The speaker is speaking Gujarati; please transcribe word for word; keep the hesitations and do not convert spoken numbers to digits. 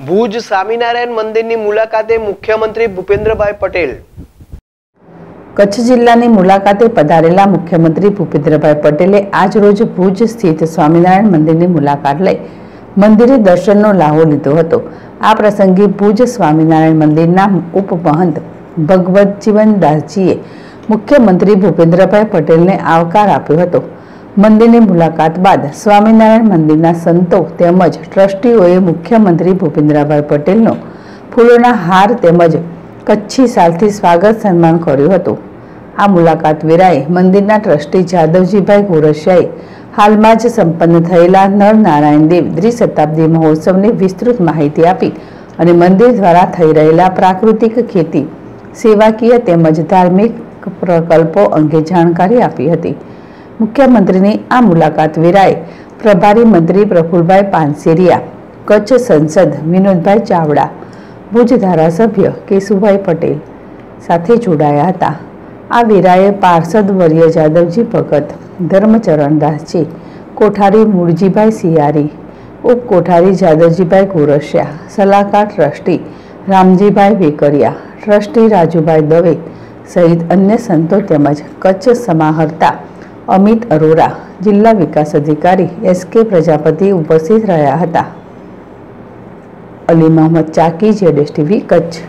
ભુજ સ્વામિનારાયણ મંદિરની મુલાકાતે મુખ્યમંત્રી ભૂપેન્દ્ર ભાઈ પટેલ। કચ્છ જિલ્લાની મુલાકાતે પધારેલા મુખ્યમંત્રી ભૂપેન્દ્ર ભાઈ પટેલે આજ રોજ ભુજ સ્થિત સ્વામિનારાયણ મંદિરની મુલાકાત લઈ મંદિરે દર્શનનો લાહો લીધો હતો। આ પ્રસંગે ભુજ સ્વામિનારાયણ મંદિરના ઉપમહંત ભગવતજીવનદાસજીએ મુખ્યમંત્રી ભૂપેન્દ્રભાઈ પટેલને આવકાર આપ્યો હતો। મંદિરની મુલાકાત બાદ સ્વામિનારાયણ મંદિરના સંતો તેમજ ટ્રસ્ટીઓએ મુખ્યમંત્રી ભૂપેન્દ્રભાઈ પટેલનો ફૂલોના હાર તેમજ કચ્છી શાલથી સ્વાગત સન્માન કર્યું હતું। આ મુલાકાત વેરાએ મંદિરના ટ્રસ્ટી જાદવજીભાઈ ગોરસાઈ હાલમાં જ સંપન્ન થયેલા નરનારાયણ દેવ દ્વિશતાબ્દી મહોત્સવની વિસ્તૃત માહિતી આપી અને મંદિર દ્વારા થઈ રહેલા પ્રાકૃતિક ખેતી, સેવાકીય તેમજ ધાર્મિક પ્રકલ્પો અંગે જાણકારી આપી હતી। मुख्यमंत्री ने आ मुलाकात वेराए प्रभारी मंत्री प्रफुलभाई पांसेरिया, कच्छ संसद विनोदभाई चावड़ा, भुज धारासभ्य केशुभाई पटेल साथे जोड़ाया था। आ वेराए पार्षद वर्य जादवजी भगत, धर्मचरण दासजी कोठारी, मुरजीभाई सियारी, उप कोठारी जादवजीभाई गोरसाई, सलाहकार ट्रस्टी रामजीभाई बेकरिया, ट्रस्टी राजूभाई दवे सहित अन्य संतों तेमज कच्छ समाहर्ता अमित अरोरा, जिला विकास अधिकारी एसके प्रजापति उपस्थित रहा था। Ali Mohammad Chaki, Z S TV, Kutch.